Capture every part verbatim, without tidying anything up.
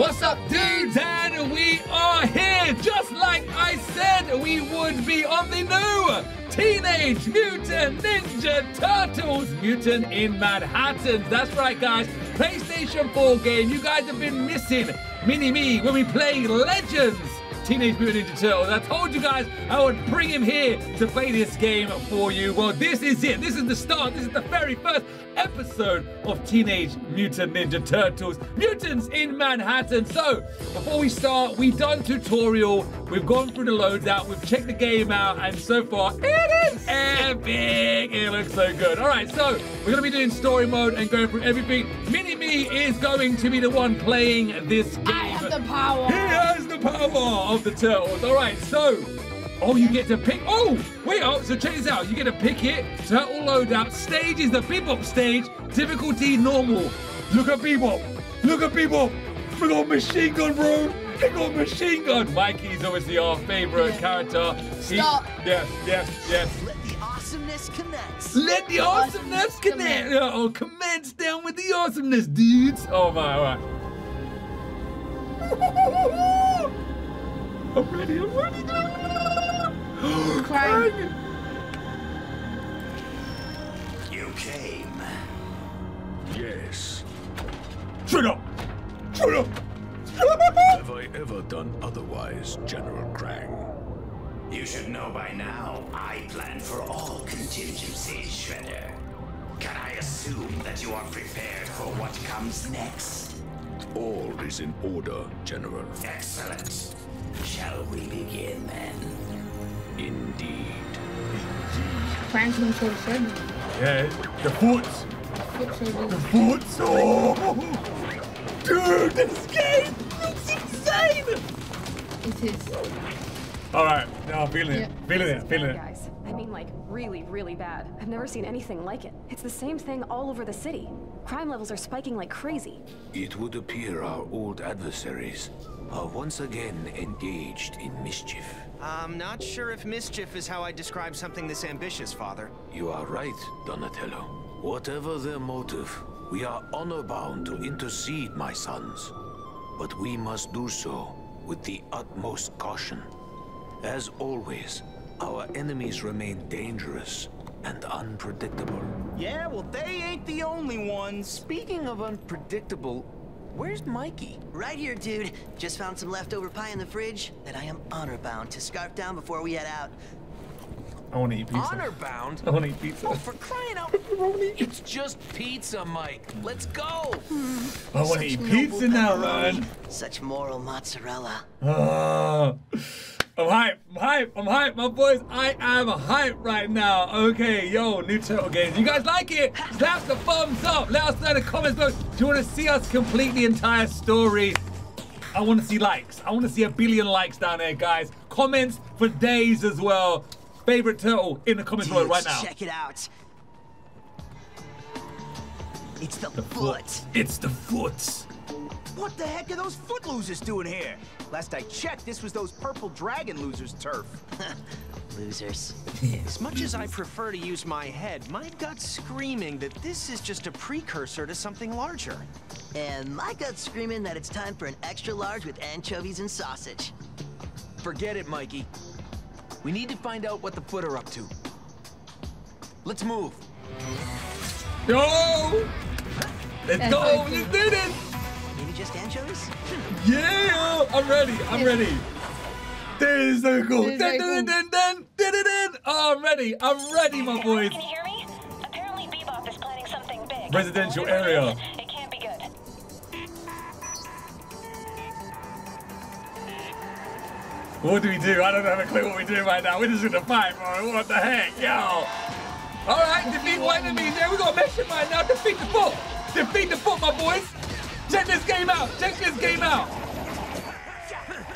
What's up, dudes? And we are here, just like I said we would be, on the new Teenage Mutant Ninja Turtles Mutant in Manhattan. That's right, guys. PlayStation four game. You guys have been missing Mini-Me when we play Legends Teenage Mutant Ninja Turtles. I told you guys I would bring him here to play this game for you. Well, this is it. This is the start. This is the very first episode of Teenage Mutant Ninja Turtles, Mutants in Manhattan. So, before we start, we've done tutorial, we've gone through the loads out, we've checked the game out, and so far, it is epic. It looks so good. All right, so we're gonna be doing story mode and going through everything. Mini-Me is going to be the one playing this game. I have the power. He has the power of the turtles. All right, so. Oh, you get to pick, oh, wait, oh, so check this out. You get to pick it, turtle loadout, stage is the Bebop stage, difficulty normal. Look at Bebop, look at Bebop. We got machine gun, bro. They got machine gun. Mikey's obviously our favorite character. Stop. He, yes, yes, yes. Let the awesomeness commence. Let the, the awesomeness, awesomeness commence. commence. Oh, commence down with the awesomeness, dudes. Oh my, all right. I'm ready, I'm ready, dude. Krang. You came. Yes. Shut up! Shut up! Have I ever done otherwise, General Krang? You should know by now, I plan for all contingencies, Shredder. Can I assume that you are prepared for what comes next? All is in order, General. Excellent. Shall we begin, then? Indeed. Frank's gonna show the Shredder. Yeah, the foot. The foot. Oh, dude, this game looks insane. It is. All right, now I'm feeling yeah. it. Feeling it. Feeling it. Guys, I mean, like really, really bad. I've never seen anything like it. It's the same thing all over the city. Crime levels are spiking like crazy. It would appear our old adversaries are once again engaged in mischief. I'm not sure if mischief is how I describe something this ambitious, Father. You are right, Donatello. Whatever their motive, we are honor-bound to intercede, my sons. But we must do so with the utmost caution. As always, our enemies remain dangerous and unpredictable. Yeah, well, they ain't the only ones. Speaking of unpredictable, where's Mikey? Right here, dude. Just found some leftover pie in the fridge that I am honor-bound to scarf down before we head out. I want to eat pizza. Honor-bound? I want to eat pizza. Oh, for crying out. It's just pizza, Mike. Let's go. I want to eat pizza now, Ryan. Such moral mozzarella. Oh, I'm hype. I'm hype. I'm hype, my boys. I am hype right now. Okay, yo, new turtle games. You guys like it? Slap the thumbs up. Let us know in the comments below. Do you want to see us complete the entire story? I want to see likes. I want to see a billion likes down there, guys. Comments for days as well. Favorite turtle in the comments below right now. Check it out. It's the, the foot. foot. It's the foot. What the heck are those foot losers doing here? Last I checked, this was those purple dragon losers' turf. Losers. As much as I prefer to use my head, my gut's screaming that this is just a precursor to something larger. And my gut's screaming that it's time for an extra large with anchovies and sausage. Forget it, Mikey. We need to find out what the foot are up to. Let's move. Yo! Let's go! You did it! Maybe just anchovies? Yeah! I'm ready! I'm ready! That is so cool! Dun, dun, dun, dun, dun, dun. Oh, I'm ready! I'm ready, my boys! Can you hear me? Apparently Bebop is planning something big. Residential area. It can't be good. What do we do? I don't have a clue what we do right now. We're just gonna fight, bro. What the heck? Yo! All right, defeat one enemy. There we go. Make sure right now. Defeat the foot. Defeat the foot, my boys. Check this game out. Check this game out.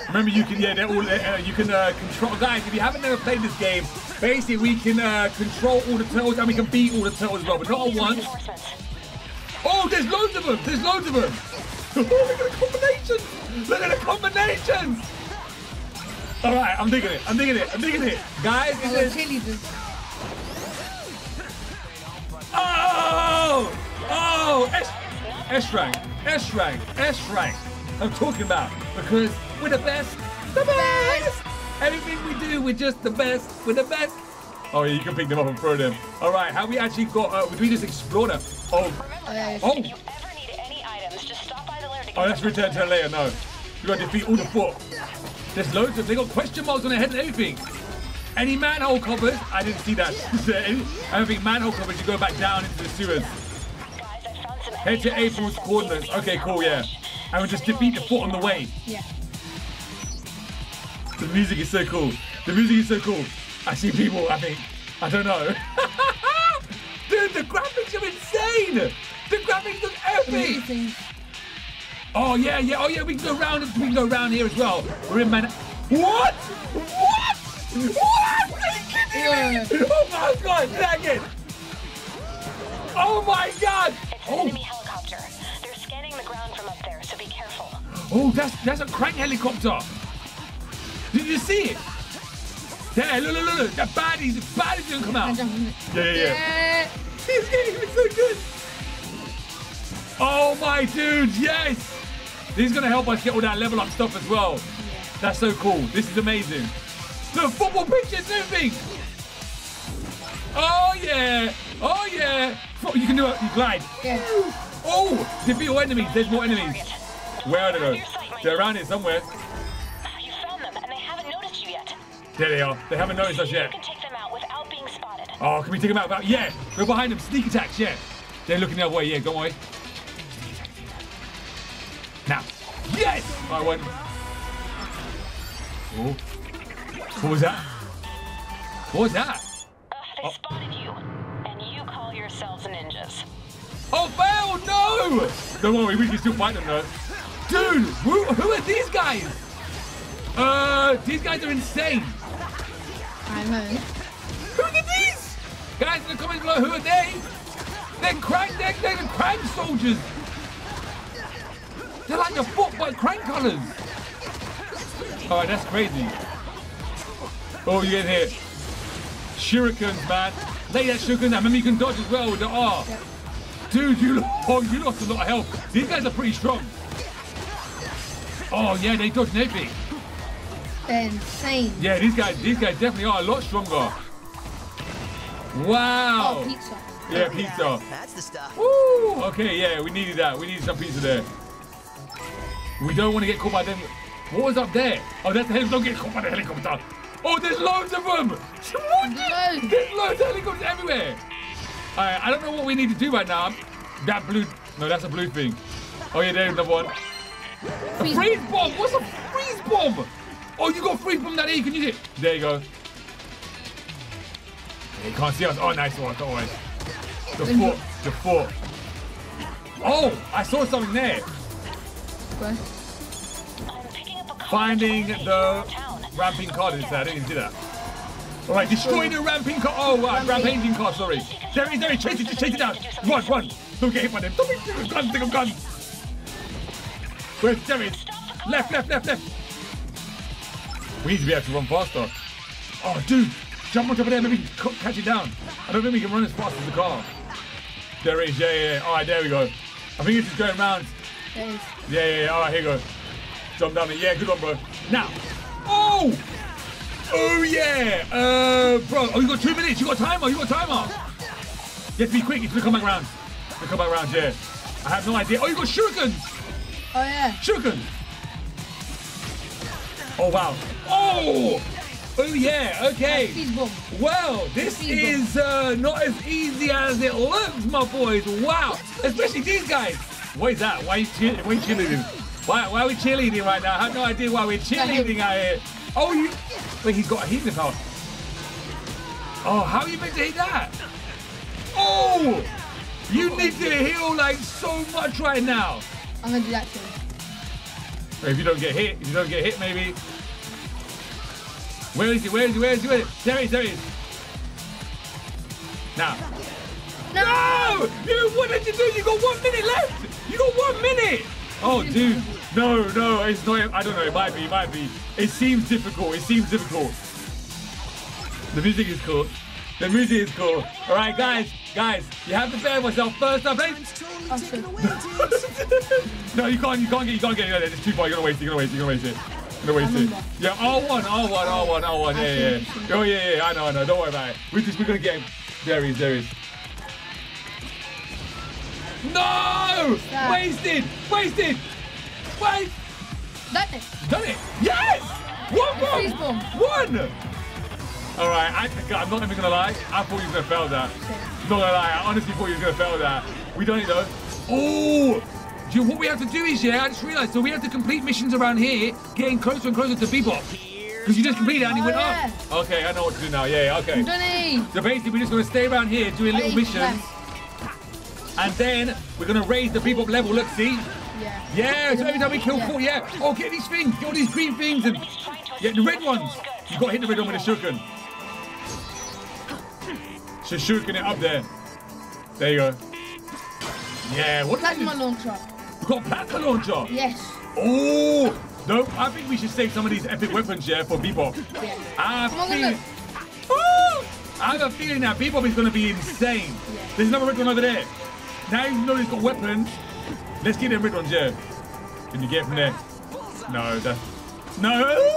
Remember, you can yeah, they're all uh, you can uh, control guys. If you haven't never played this game, basically we can uh, control all the turtles and we can beat all the turtles as well, but not at once. Oh, there's loads of them. There's loads of them. Oh, look at the combinations. Look at the combinations. All right, I'm digging it. I'm digging it. I'm digging it, guys. Oh! Oh! S rank, S rank, S rank, I'm talking about, because we're the best, the best! Everything we do, we're just the best, we're the best. Oh, yeah, you can pick them up and throw them. All right, have we actually got, uh, did we just explore them? Oh. Remember, guys, oh. If you ever need any items, just stop by the lair to get oh, let's return to the lair, no. We've got to defeat all the four. There's loads of, they got question marks on their head and everything. Any manhole covers? I didn't see that. I don't think manhole covers, you go back down into the sewers. Guys, I found some head to April's coordinates. Okay, cool, yeah. And we'll just defeat the foot on the way. Yeah. The music is so cool. The music is so cool. I see people, I think. I don't know. Dude, the graphics are insane! The graphics look epic! Amazing. Oh yeah, yeah, oh yeah, we can go around we can go around here as well. We're in Man What? What? What? Are you kidding yeah. me? Oh my god, second! Oh my god! It's an oh. enemy helicopter. They're scanning the ground from up there, so be careful. Oh, that's that's a Krang helicopter! Did you see it? Yeah, look, look, look, look, that baddies, baddies didn't come out. Yeah, yeah, yeah. yeah. This game is so good. Oh my dude, yes. This is gonna help us get all that level up stuff as well. Yeah. That's so cool, this is amazing. The football pitch is moving. Oh yeah, oh yeah. You can do it, you glide. Yeah. Oh, defeat all enemies, there's more enemies. Where are they though? They're around here somewhere. There they are. They haven't noticed us yet. You can take them out without being spotted. Oh, can we take them out without? Yeah, we're behind them. Sneak attacks, yeah. They're looking the other way, yeah, go away. Now. Yes! I won. Oh. What was that? What was that? Uh, they oh. spotted you, and you call yourselves ninjas. Oh, failed! No! Don't worry, we can still fight them, though. Dude, who, who are these guys? Uh, these guys are insane. I know. Who are these? Guys in the comments below, who are they? They're Krang, they're, they're the Krang soldiers. They're like the foot by Krang colors. All right, that's crazy. Oh, you get hit. Shurikens, man. Lay that shuriken down. Remember, you can dodge as well with the R. Yep. Dude, you, oh, you lost a lot of health. These guys are pretty strong. Oh, yeah, they dodge everything. They're insane. Yeah, these guys, these guys definitely are a lot stronger. Wow. Oh, pizza. Yeah, pizza. That's the stuff. Woo. Okay, yeah, we needed that. We needed some pizza there. We don't want to get caught by them. What was up there? Oh, that's the helicopter. Don't get caught by the helicopter. Oh, there's loads of them. Loads. There's loads of helicopters everywhere. All right, I don't know what we need to do right now. That blue. No, that's a blue thing. Oh yeah, there's another one. A freeze bomb. What's a freeze bomb? Oh, you got free from that E, can you use it? There you go. They can't see us. Oh, nice one, don't worry. The foot, the foot. Oh, I saw something there. Where? Finding the ramping card inside. I didn't even see that. All right, destroying the ramping card. Oh, wow, rampaging card, sorry. There he is, there he is. Chase it, just chase it down. Run, run. Don't get hit by them. Don't be sick of guns, sick of guns. Where's Jerry? Left, left, left, left. We need to be able to run faster. Oh, dude, jump on top of there, maybe catch it down. I don't think we can run as fast as the car. There it is, yeah, yeah, yeah. All right, there we go. I think it's just going round. There it is. Yeah, yeah, yeah, all right, here we go. Jump down there, yeah, good one, bro. Now, oh! Oh, yeah, uh, bro, oh, you got two minutes, you got a timer, you got a timer. You have to be quick, it's gonna come back round. It's gonna come back round, yeah. I have no idea. Oh, you got shurikens. Oh, yeah. Shurikens. Oh, wow. Oh! Oh, yeah, okay. Well, this is uh, not as easy as it looks, my boys. Wow. Especially these guys. What is that? Why are you cheerleading? Why, why are we cheerleading right now? I have no idea why we're cheerleading out here. Oh, you... Wait, he's got a healing power. Oh, how are you meant to hit that? Oh! You need to heal, like, so much right now. I'm going to do that too. If you don't get hit, if you don't get hit, maybe. Where is he? Where is he? Where is he? Where is he? There he is. There he is. Now. No! No! You, what did you do? You got one minute left. You got one minute. Oh, dude. No, no. It's not. I don't know. It might be. It might be. It seems difficult. It seems difficult. The music is cool. The music is cool. All right, guys, guys, you have to save yourself first, I think. No, you can't, you can't get, you can't get. It's too far. You're gonna waste it. You're gonna waste it. You're gonna waste it. You're gonna waste it. Yeah, R one, R one, R one, R one. Yeah, yeah. Oh yeah, yeah. I know, I know. Don't worry about it. We just, we're gonna get him. There he is. There he is. No! Yeah. Wasted! Wasted! Wait! Done it! Done it! Yes! One bomb! One! All right, I, I'm not even gonna lie. I thought you were gonna fail that. Not gonna lie, I honestly thought you were gonna fail that. We done it though. Oh! Do you, what we have to do is, yeah, I just realised. So we have to complete missions around here, getting closer and closer to Bebop. Because you just completed it and he oh, went yeah. up. Okay, I know what to do now. Yeah, yeah, okay. Johnny. So basically, we're just gonna stay around here doing little missions. Left. And then we're gonna raise the Bebop level. Look, see? Yeah. Yeah, so every time we kill four, yeah. yeah. Oh, get these things, get all these green things and yeah, the red ones. You got to hit the red one with a shuriken. Shuriken it up there. There you go. Yeah, what plasma is launcher. We've got a plasma launcher. Yes. Oh, no, I think we should save some of these epic weapons, yeah, for Bebop. Yeah. I Come feel... Oh, I have a feeling that Bebop is gonna be insane. Yeah. There's another red one over there. Now you know he's got weapons. Let's get them red ones, yeah. Can you get from there? No, that's... No!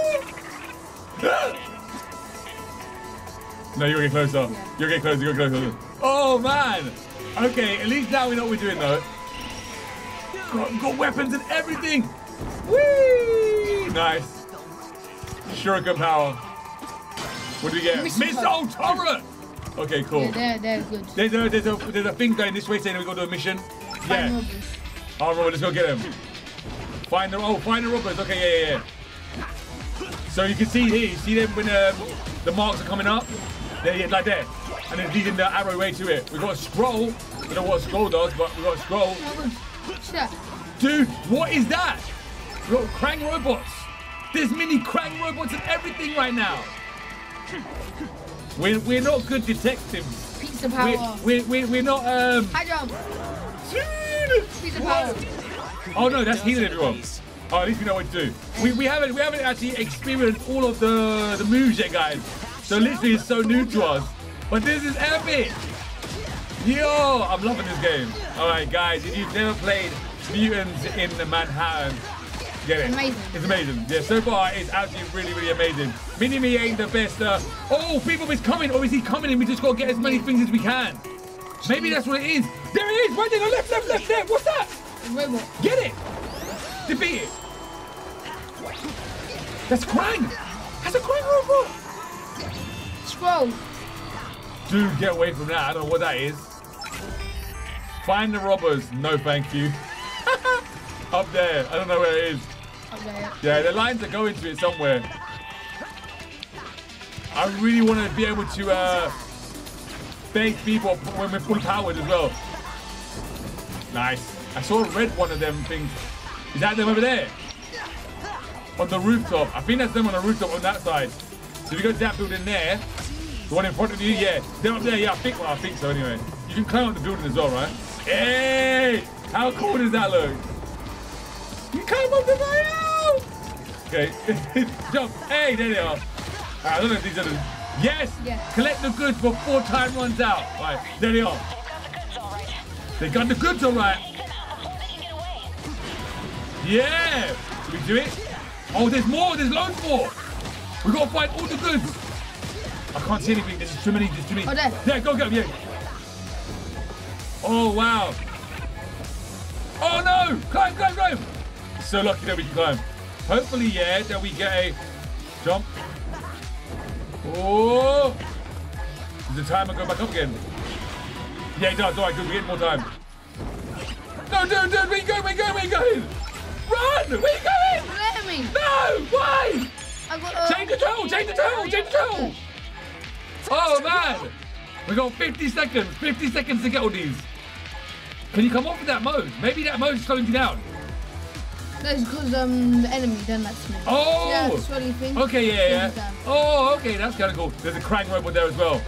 No, you're getting closer. You're getting closer, you're getting closer. Oh, man! Okay, at least now we know what we're doing, though. Got, got weapons and everything! Whee! Nice. Shuriken power. What do we get? Missile turret! Okay, cool. Yeah, they're, they're good. There's a, there's, a, there's a thing going this way saying that we got to do a mission. Yeah. Find robbers. All right, let's go get him. Find the, oh, find the robbers. Okay, yeah, yeah, yeah. So you can see here, you see them when um, the marks are coming up? There, yeah, like there. And then leading the arrow way to it. We've got a scroll. I don't know what a scroll does, but we've got a scroll. What's that? Dude, what is that? We've got Krang robots. There's mini Krang robots and everything right now. We're, we're not good detectives. Pizza power. We're, we're, we're, we're not, um... High jump. Dude! Pizza power. Oh, no, that's healing everyone. Oh, at least we know what to do. We, we, haven't, we haven't actually experienced all of the, the moves yet, guys. So literally, it's so new to us. But this is epic. Yo, I'm loving this game. All right, guys, if you've never played Mutants in Manhattan, get it. Amazing. It's amazing. Yeah, so far it's absolutely really, really amazing. Mini-Me ain't the best. Uh, oh, Bebop is coming, or is he coming? And we just got to get as many things as we can. Maybe that's what it is. There it is, right there. Left, left, left, left. What's that? Robot. Get it. Defeat it. That's Krang. That's a Krang robot. Scroll. Dude, get away from that. I don't know what that is. Find the robbers. No, thank you. Up there. I don't know where it is. Okay. Yeah, the lines are going to it somewhere. I really want to be able to uh, fake Bebop when we're full powered as well. Nice. I saw a red one of them things. Is that them over there? On the rooftop. I think that's them on the rooftop on that side. So if you go to that building there, the one in front of you, yeah. They're up there, yeah, I think, well, I think so anyway. You can climb up the building as well, right? Hey! How cool does that look? You came up the rail! Okay, jump. Hey, there they are. I don't know if these are the... Yes! Yeah. Collect the goods before time runs out. Right, there they are. They got the goods all right. Yeah! Did we do it? Oh, there's more. There's loads more. We've got to find all the goods. I can't see anything. There's too many. There's too many. Oh, there. There, go get them. Yeah. Oh, wow. Oh, no! Climb, climb, climb! So lucky that we can climb. Hopefully, yeah, that we get a jump. Oh! Does the timer go back up again? Yeah, it does. All right, good. We get more time. No, dude, dude, where you going? Where you going? Where you going? Run! Where you going? Let me. No! Why? I've got, uh, change the turtle! Change the turtle! Change the turtle! Oh, man! We got fifty seconds. fifty seconds to get all these. Can you come off with that mode? Maybe that mode is slowing you down. That's because um, the enemy done that to me. Oh! Yeah, that's what you think. Okay, yeah, yeah. Oh, okay, that's kind of cool. There's a Krang robot there as well.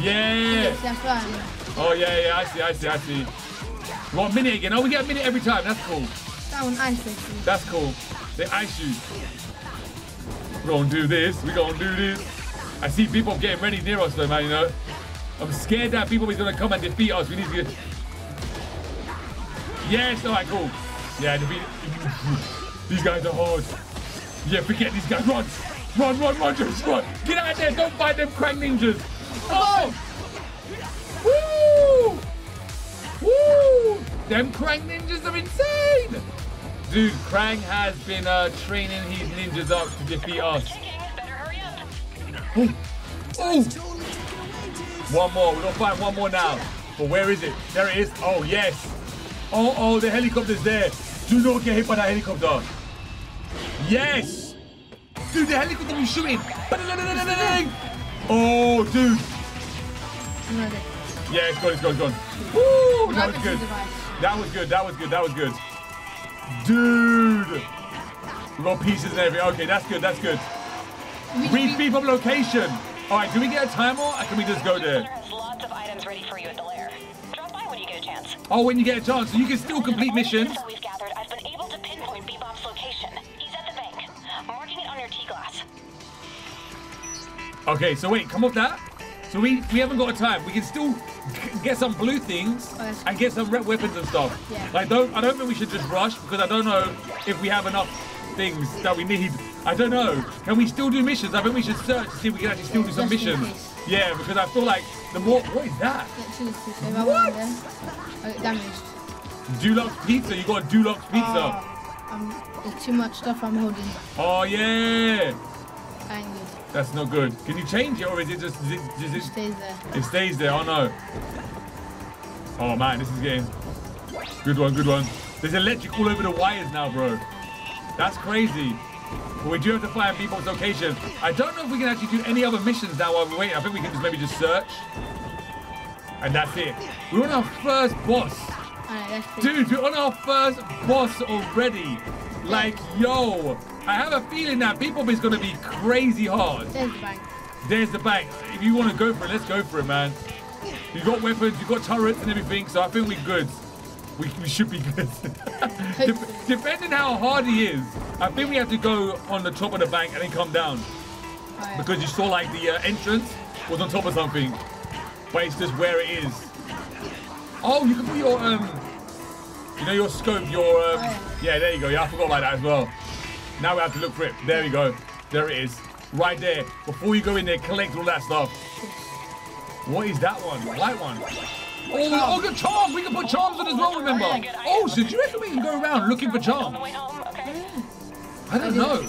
Yeah! That's right. Oh, yeah, yeah, I see, I see, I see. We got a minute again. Oh, we get a minute every time. That's cool. That one ice you. That's cool. They ice you. We're going to do this. We're going to do this. I see Bebop getting ready near us though, man, you know. I'm scared that Bebop is going to come and defeat us. We need to get... Yes, alright, cool. Yeah, defeat... These guys are hard. Yeah, forget these guys. Run! Run, run, run, just run! Get out of there! Don't fight them Krang ninjas! Oh! Woo! Woo! Them Krang ninjas are insane! Dude, Krang has been uh, training his ninjas up to defeat us. Oh. Oh. One more. We're going to find one more now. But where is it? There it is. Oh, yes. Oh, oh, the helicopter's there. Do not get hit by that helicopter. Yes. Dude, the helicopter was shooting. Oh, dude. Yeah, it's gone, it's gone, it's gone. Woo, that was good. That was good, that was good, that was good. Dude. We've got pieces and everything. Okay, that's good, that's good. Read Bebop location. All right, do we get a timer or can we just go there? Has lots of items ready for you at the lair. Drop by when you get a chance. Oh, when you get a chance. So you can still complete missions. We've gathered. I've been able to pinpoint Bebop's location. He's at the bank. Marking it on your tea glass. Okay, so wait, come off that. So we we haven't got a time. We can still get some blue things and get some red weapons and stuff. Yeah. Like don't I don't think we should just rush because I don't know if we have enough things that we need. I don't know. Can we still do missions? I think we should search to see if we can actually still do some missions. Yeah, because I feel like the more... What is that? What? Oh, damaged. Dulux Pizza. You got a Dulux Pizza. Oh, there's too much stuff I'm holding. Oh, yeah. I ain't good. That's not good. Can you change it or is it just... Is it, is it, it stays there. It stays there. Oh, no. Oh, man. This is getting... Good one, good one. There's electric all over the wires now, bro. That's crazy. But we do have to find Bebop's location. I don't know if we can actually do any other missions now while we're waiting. I think we can just maybe just search. And that's it. We're on our first boss. Right, Dude, we're on our first boss already. Like, yo. I have a feeling that Bebop is going to be crazy hard. There's the bank. There's the bank. If you want to go for it, let's go for it, man. You've got weapons, you've got turrets and everything, so I think we're good. We, we should be good. De depending how hard he is, I think we have to go on the top of the bank and then come down. Oh, yeah. Because you saw like the uh, entrance was on top of something. But it's just where it is. Oh, you can put your, um, you know, your scope, your, um, oh, yeah. yeah, there you go. Yeah, I forgot about that as well. Now we have to look for it. There we go. There it is. Right there. Before you go in there, collect all that stuff. What is that one? Light one. Oh, oh, good charms! We can put charms on as well, remember? Oh, so do you reckon we can go around looking for charms? I don't know.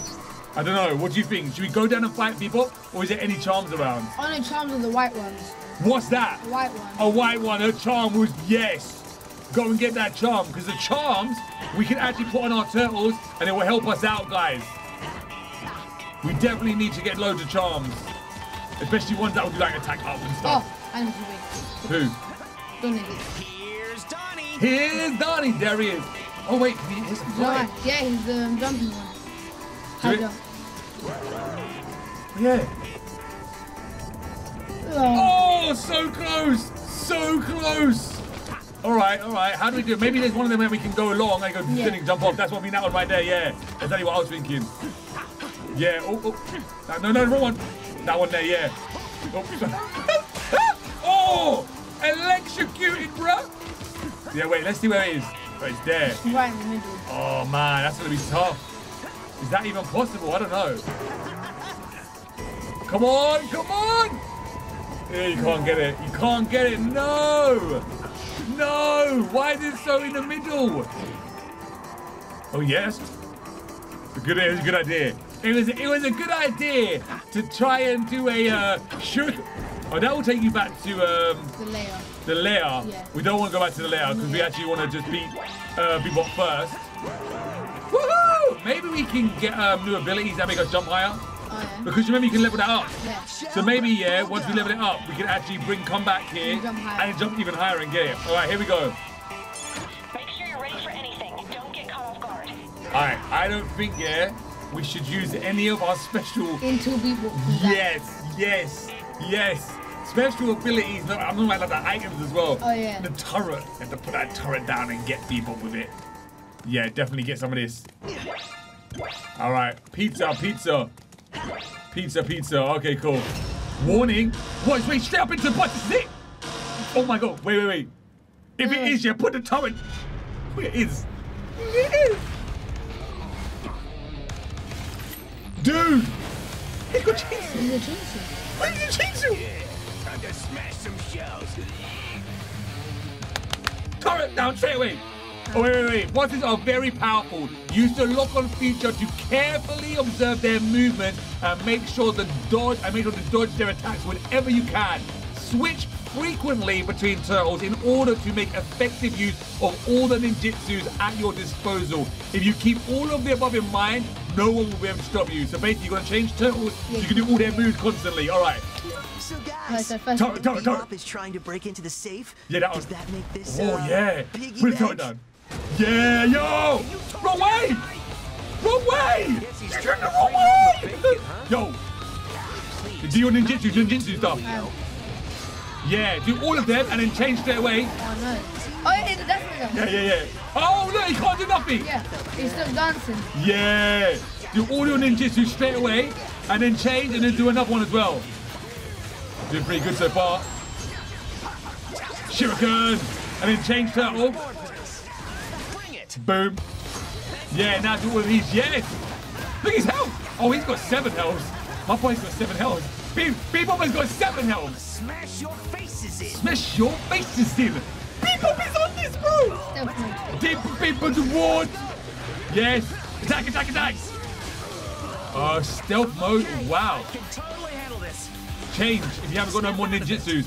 I don't know. What do you think? Should we go down and fight Bebop? Or is there any charms around? Only charms are the white ones. What's that? A white one. A white one. A charm was, yes. Go and get that charm. Because the charms, we can actually put on our turtles and it will help us out, guys. We definitely need to get loads of charms. Especially ones that will do like attack up and stuff. Oh, and who? Donnie. Here's Donnie. Here's Donnie. There he is. Oh wait, he is right. Yeah, he's the um, jumping one. High jump. Yeah. Oh. oh, so close, so close. All right, all right. How do we do it? Maybe there's one of them where we can go along and go yeah. and jump off. That's what I mean. That one right there. Yeah. That's only what I was thinking. Yeah. Oh, oh. No, no, wrong one. That one there. Yeah. Oh. oh. Electrocuted, bro. Yeah, wait, let's see where it is. Oh, it's there. It's right in the middle. Oh, man, that's going to be tough. Is that even possible? I don't know. Come on, come on. Yeah, you can't get it. You can't get it. No. No. Why is it so in the middle? Oh, yes. It's a good, it was a good idea. It was, it was a good idea to try and do a uh, shoot. Oh, that will take you back to um, the lair. The lair. Yeah. We don't want to go back to the lair because yeah. we actually want to just beat uh, Bebop first. Woohoo! Maybe we can get um, new abilities that make us jump higher. Oh, yeah. Because remember, you can level that up. Yeah. So maybe, yeah, once we level it up, we can actually bring come back here and jump, and jump even higher and get it. All right, here we go. Make sure you're ready for anything. Don't get caught off guard. All right, I don't think, yeah, we should use any of our special... Into Bebop. Yes, yes, yes. Special abilities, no, I'm talking about like the items as well. Oh, yeah. The turret. I have to put that turret down and get Bebop with it. Yeah, definitely get some of this. All right. Pizza, pizza. Pizza, pizza. Okay, cool. Warning! Wait, wait, straight up into the butt, this is it! Oh my god, wait, wait, wait. If it is, yeah, put the turret. Oh, it is. It is! Dude! He got Jinsu! He got Jinsu! Where did you Jinsu? Yeah, time to smash some shells! Turret down straight away! Oh, wait, wait, wait. Monsters are very powerful. Use the lock-on feature to carefully observe their movement and make sure the dodge and make sure to dodge their attacks whenever you can. Switch frequently between turtles in order to make effective use of all the ninjutsus at your disposal. If you keep all of the above in mind, no one will be able to stop you. So basically, you're gonna change turtles. Yeah. So you can do all their moves constantly. All right. So guys, right, so Bebop is trying to break into the safe. Yeah, that was. Does that make this? Oh uh, yeah. Put the turret down. Yeah, yo! Wrong way! Wrong way! You turned the wrong way! Yo! Do your ninjutsu, ninjutsu stuff. Um, yeah, do all of them and then change straight away. Oh no. Oh yeah, he's definitely done. Yeah, yeah, yeah. Oh no, he can't do nothing! Yeah, he's still dancing. Yeah! Do all your ninjutsu straight away and then change and then do another one as well. Doing pretty good so far. Shuriken! And then change turtle. Boom. Yeah, now do all of these. Yes. Look at his health. Oh, he's got seven health. My boy's got seven health. Be Bebop has got seven health. Smash your faces in. Smash your faces in. Bebop is on this, bro. Deep Bebop's ward. Yes. Attack, attack, attack. Oh, stealth mode. Wow. I can totally handle this. Change if you haven't got no more ninjutsus.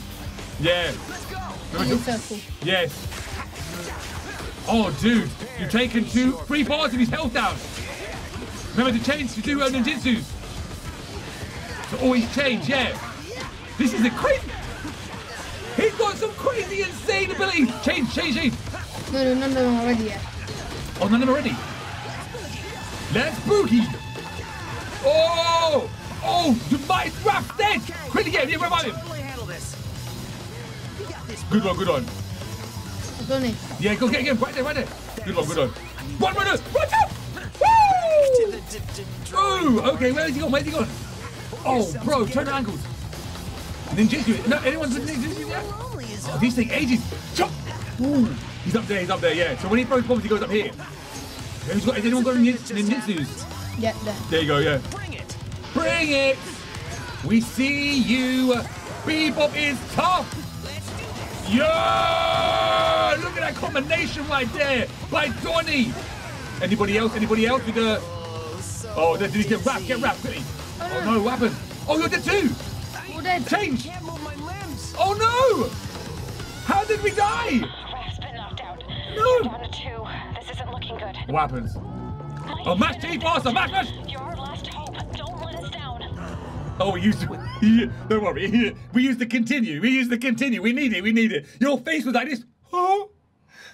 Yeah. Let's go. Yes. Oh, dude, you've taken two, three bars of his health down. Remember to change to do uh, ninjutsus. To always change, yeah. This is a crazy. He's got some crazy, insane abilities. Change, change, change. No, no, none of them already yet. Oh, none of them already. That's spooky. Oh, oh, the might wrap dead. Quickly get him, yeah, revive him. Good one, good one. Yeah, go get him, right there, right there. Good one, good one. One runner, run up! Woo! True! Okay, where's he gone, where's he gone? Oh, bro, turn the angles. Ninjutsu, no, anyone's ninjutsu there? Oh, these take ages. Jump! Ooh, he's up there, he's up there, yeah. So when he throws bombs, he goes up here. Has anyone got ninjutsus? Yeah, there. There you go, yeah. Bring it! Bring it! We see you! Bebop is tough! Yeah! Look at that combination right there by Donnie. Anybody else? Anybody else with the? Oh, did he get wrapped? Get wrapped, quickly! Oh no, what happened? Oh, you're dead too. We're dead. Change. Can't move my limbs. Oh no! How did we die? Frank's been knocked out. No. Down to two. This isn't looking good. What happens? Oh, Max, change faster, Max, Max! You're our last hope. Don't let us down. Oh, we used to. Don't worry. We used to continue. We used to continue. We need it. We need it. Your face was like this. Oh,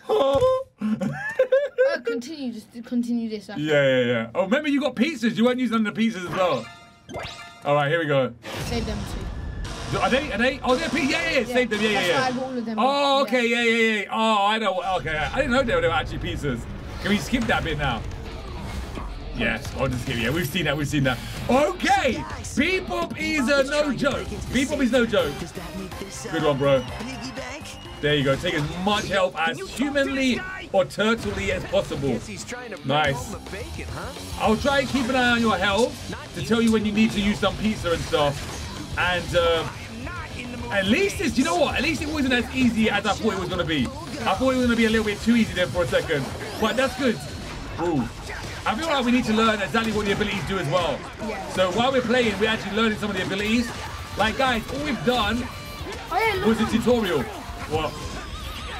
oh. Oh, continue. Just continue this. After. Yeah, yeah, yeah. Oh, remember you got pizzas. You weren't using the pizzas as well. All right, here we go. Save them too. Are they? Are they? Oh, they're pizzas. Yeah, yeah, yeah. Save them. Yeah, yeah, yeah. I got all of them. Oh, okay. Yeah, yeah, yeah. Oh, I know. Okay, I didn't know they were actually pizzas. Can we skip that bit now? Yes, I'll just give you. Yeah, we've seen that, we've seen that. Okay, Bebop is a no joke. Bebop is no joke. Good one, bro. There you go. Take as much help as humanly or turtlely as possible. Nice. I'll try and keep an eye on your health to tell you when you need to use some pizza and stuff. And uh, at least it's, you know what? At least it wasn't as easy as I thought it was going to be. I thought it was going to be a little bit too easy then for a second. But that's good. Ooh. I feel like we need to learn exactly what the abilities do as well. Yeah. So while we're playing, we're actually learning some of the abilities. Like, guys, all we've done oh, yeah, was on. a tutorial. What?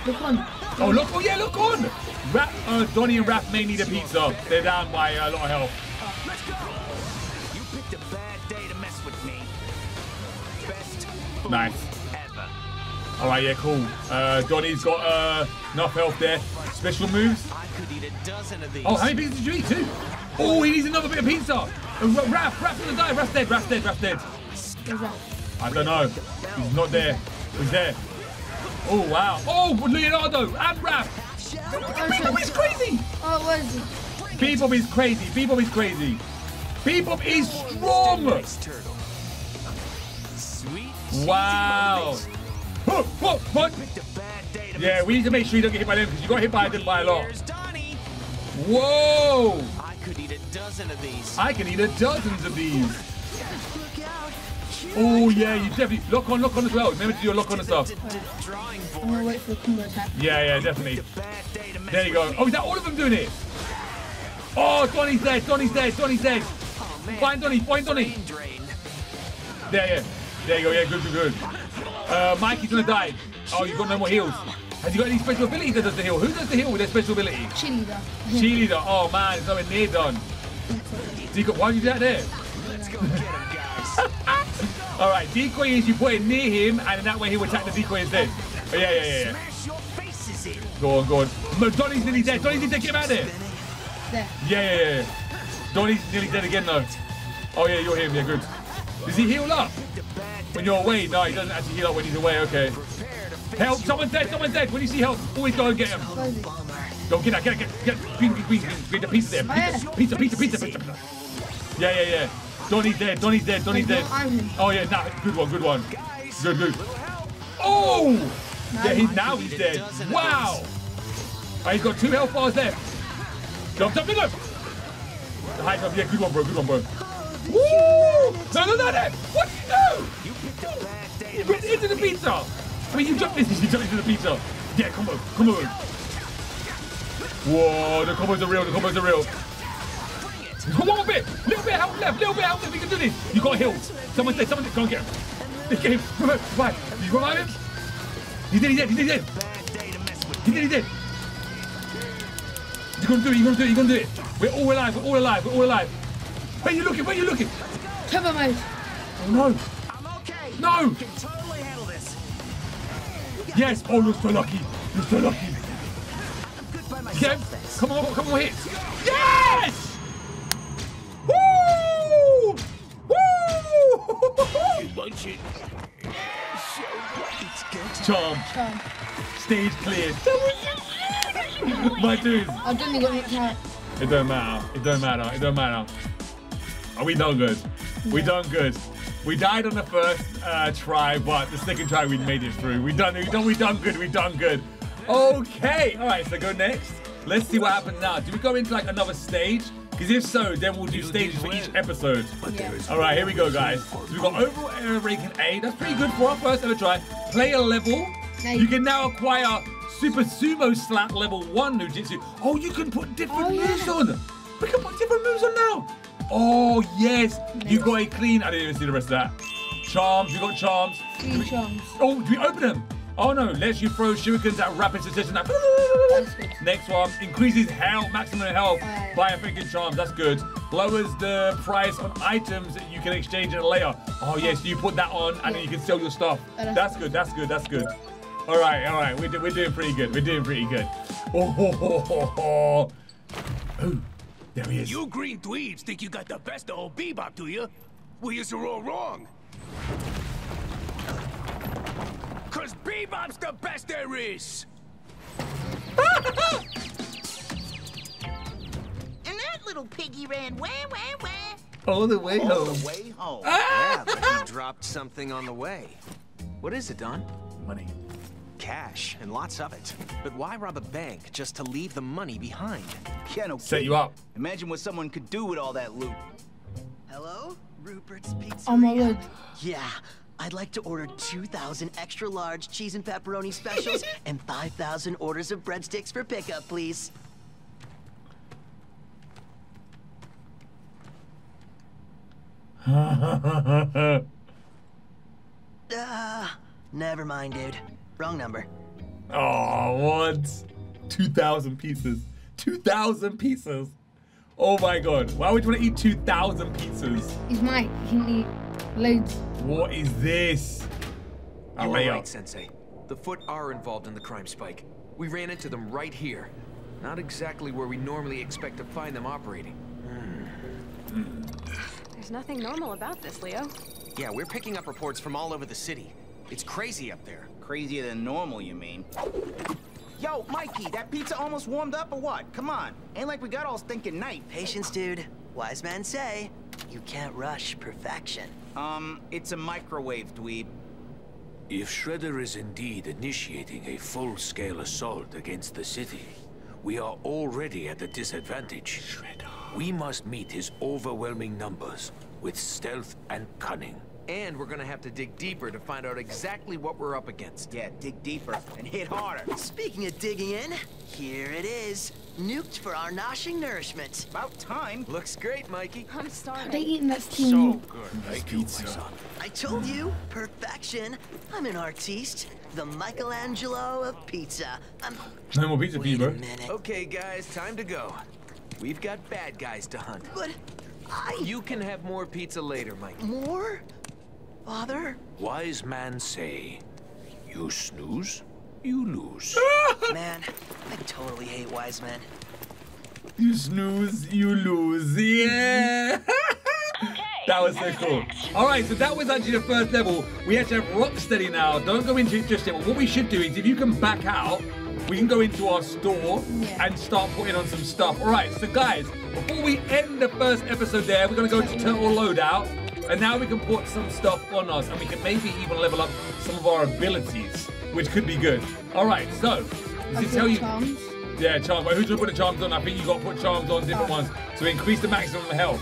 Look on. Oh, look on. Yeah, look on. Rap, uh, Donnie and Raph may need a pizza. They're down by uh, a lot of health. Let's go. You picked a bad day to mess with me. Best food nice. Ever. All right, yeah, cool. Uh, Donnie's got uh, enough health there. Special moves. Of these. Oh, how many pizzas did you eat too? Oh, he needs another bit of pizza. Raph, Raph's gonna die. Raph's dead, Raph's dead, Raph's dead. I don't know. He's not there. He's there. Oh, wow. Oh, Leonardo and Raph. Bebop is crazy. Oh, where is he? Bebop is crazy. Bebop is crazy. Bebop is strong. Wow. Whoa, whoa, what? Yeah, we need to make sure you don't get hit by them, because you got hit by them by a lot. Whoa. I could eat a dozen of these. I could eat a dozens of these. Oh yeah, you definitely lock on, lock on as well. Remember to do your lock on and stuff. I'm gonna wait for a combo attack. Yeah, yeah, definitely. There you go. Oh, is that all of them doing it? Oh, Donnie's dead, Donnie's dead, Donnie's dead. Find Donnie, find Donnie. There, yeah. There you go, yeah, good, good, good. Uh, Mikey's gonna die. Oh, you've got no more heals. Has he got any special ability that does the heal? Who does the heal with their special ability? Cheerleader. Cheerleader. Oh man, it's nowhere near done. Why did you do that there? Let's go get him, guys. All right, decoy is you put it near him, and in that way he will attack the decoy instead. Oh, yeah, yeah, yeah, yeah. Smash your faces in. Go on, go on. No, Donnie's nearly dead. Donnie's nearly dead. Get him out of there. There. Yeah, yeah, yeah. Donnie's nearly dead again, though. Oh, yeah, you're him. Yeah, good. Does he heal up when you're away? No, he doesn't actually heal up when he's away. Okay. Help! Someone's dead. Someone's dead. When you see help, always go and get him. Go get that. Get it. Get it. Green, green, green. The pizza there. Pizza, pizza, pizza, pizza. Yeah, yeah, yeah. Donnie's dead, Donnie's dead, Donnie's dead. Oh yeah, nah, good one, good one. Good, good. Oh! Yeah, he's, now he's dead. Wow! Oh, he's got two health bars left. Jump, jump, jump! The high jump, yeah, good one, bro, good one, bro. Woo! No, no, no, no! What did you do? You went into the pizza! I mean, you jumped into, you jumped into the pizza. Yeah, combo, combo. Whoa, the combos are real, the combos are real. Come on, a bit! Little bit of help left! Little bit of help left! We can do this! You got healed! Someone's dead! Someone's dead! Go and get him! Let's get him! Revive! Did you revive him? He's dead! He's dead! He's dead! He's dead! He's dead! You're gonna do it! You're gonna do it! You're gonna do it! We're all alive! We're all alive! We're all alive! Where are you looking? Where are you looking? Cover mode! Oh no! I'm okay! No! Can totally handle this. Yes! Oh, you're so lucky! You're so lucky! I'm good by myself. Get him! Come on! Come on! Hit! Yes! Woo! Woo! You want it? Charm. Charm. Stage cleared. My dudes. I don't think I can. It don't matter. It don't matter. It don't matter. Are we done good? Yeah. We done good. We died on the first uh, try, but the second try we made it through. We done. We done. We done good. We done good. Okay. All right. So go next. Let's see what happens now. Do we go into like another stage? Because if so, then we'll do stages for each episode. Yeah. All right, here we go, guys. So we've got overall error ranking A. That's pretty good for our first ever try. Player level. Nice. You can now acquire Super Sumo Slap level one Nujitsu. Oh, you can put different oh, moves yeah. on. We can put different moves on now. Oh, yes. Nice. You got a clean. I didn't even see the rest of that. Charms. You got charms. Three charms. Oh, do we open them? Oh, no. Lets you throw shurikens at rapid succession. Like, next one increases health, maximum health uh, by a freaking charm. That's good. Lowers the price on items that you can exchange at a layer. Oh yes, yeah, so you put that on and yeah. then you can sell your stuff. Uh, that's good. That's good. That's good. All right, all right. We're, do we're doing pretty good. We're doing pretty good. Oh, ho, ho, ho, ho. Oh, there he is. You green dweebs think you got the best of old Bebop, do you? Well, you're all wrong. Cause Bebop's the best there is. And that little piggy ran way, way, way. All the way All home. All the way home. Yeah, but he dropped something on the way. What is it, Don? Money. Cash, and lots of it. But why rob a bank just to leave the money behind? Yeah, no Set kidding. you up. Imagine what someone could do with all that loot. Hello? Rupert's Pizza. Oh my god. Yeah. I'd like to order two thousand extra large cheese and pepperoni specials and five thousand orders of breadsticks for pickup, please. uh, never mind, dude. Wrong number. Oh, what? two thousand pizzas. two thousand pizzas. Oh my god. Why would you want to eat two thousand pizzas? He's Mike. He can eat loads. What is this? You're right, Sensei. The Foot are involved in the crime spike. We ran into them right here. Not exactly where we normally expect to find them operating. There's nothing normal about this, Leo. Yeah, we're picking up reports from all over the city. It's crazy up there. Crazier than normal, you mean? Yo, Mikey, that pizza almost warmed up or what? Come on. Ain't like we got all stinking night. Patience, dude. Wise men say you can't rush perfection. Um, it's a microwave, dweeb. If Shredder is indeed initiating a full-scale assault against the city, we are already at a disadvantage. Shredder. We must meet his overwhelming numbers with stealth and cunning. And we're gonna have to dig deeper to find out exactly what we're up against. Yeah, dig deeper and hit harder. Speaking of digging in, here it is. Nuked for our noshing nourishment. About time. Looks great, Mikey. I'm starving. They eating this team. So good. Nice pizza. I told you, perfection. I'm an artiste. The Michelangelo of pizza. I'm... No more pizza, Bieber. Okay, guys, time to go. We've got bad guys to hunt. But I... You can have more pizza later, Mikey. More? Father? Wise man say, you snooze, you lose. Man, I totally hate wise men. You snooze, you lose. Yeah. Okay. That was so cool. All right, so that was actually the first level. We actually have Rocksteady now. Don't go into it just yet. But what we should do is, if you can back out, we can go into our store yeah. and start putting on some stuff. All right, so guys, before we end the first episode there, we're gonna go to Turtle Loadout. And now we can put some stuff on us, and we can maybe even level up some of our abilities, which could be good. All right, so does it tell you? Charms? Yeah, charms. But who should put the charms on? I think you got to put charms on different oh. ones to increase the maximum health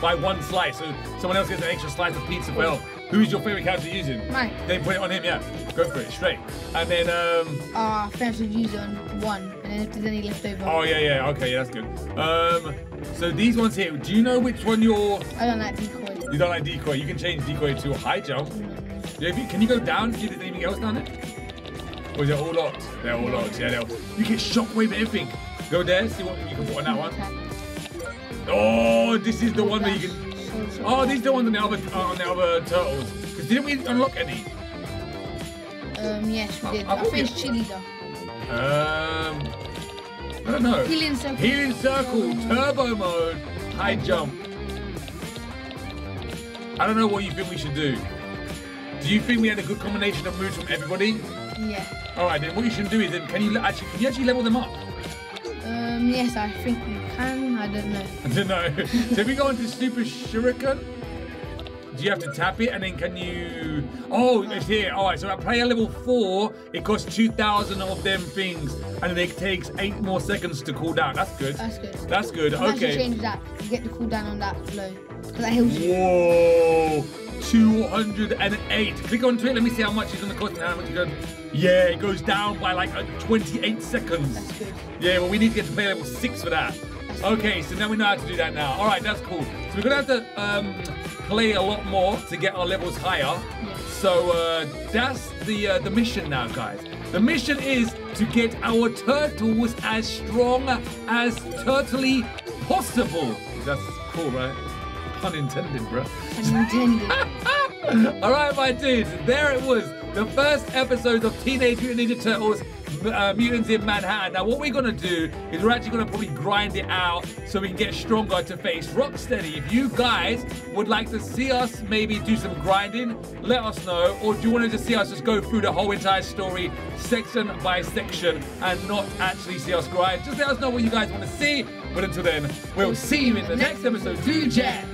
by one slice. So someone else gets an extra slice of pizza for health. Who's your favorite character using? Mine. Then put it on him. Yeah, go for it straight. And then um. Ah, uh, first we use on one, and then if there's any left over. Oh yeah, yeah. Okay, yeah, that's good. Um, so these ones here. Do you know which one you're? I don't like decoy. You don't like decoy. You can change decoy to high jump. Yeah, you, can you go down? See if there's anything else down there? Or is it all locked? They're all locked. Yeah, they're all... You get shockwave everything. Go there. See what you can put on that one. Oh, this is the one that you can. Oh, these are the ones on the other uh, on the other turtles. Because didn't we unlock any? Um, yes, we did. I, I, I think it's chili though. Um, I don't know. Healing circle. Healing circle. Turbo mode. High jump. I don't know what you think we should do. Do you think we had a good combination of moves from everybody? Yeah. All right, then what you should do is then can you actually can you actually level them up? Um, yes, I think you can. I don't know. I don't know. So if we go into Super Shuriken, do you have to tap it and then can you? Oh, it's here. All right, so at player level four, it costs two thousand of them things, and it takes eight more seconds to cool down. That's good. That's good. That's good. Okay. Actually change that. You get the cooldown on that flow. Whoa! two hundred and eight. Click onto it. Let me see how much is on the cost and how much it goes. Yeah, it goes down by like twenty-eight seconds. That's good. Yeah, well, we need to get to play level six for that. That's okay, good. So now we know how to do that now. All right, that's cool. So we're gonna have to um, play a lot more to get our levels higher. Yeah. So uh, that's the uh, the mission now, guys. The mission is to get our turtles as strong as turtly possible. That's cool, right? Unintended, bro. Unintended. All right, my dudes, there it was. The first episode of Teenage Mutant Ninja Turtles, uh, Mutants in Manhattan. Now, what we're going to do is we're actually going to probably grind it out so we can get stronger to face Rocksteady. If you guys would like to see us maybe do some grinding, let us know. Or do you want to just see us just go through the whole entire story section by section and not actually see us grind? Just let us know what you guys want to see. But until then, we'll see you in the next episode. two J.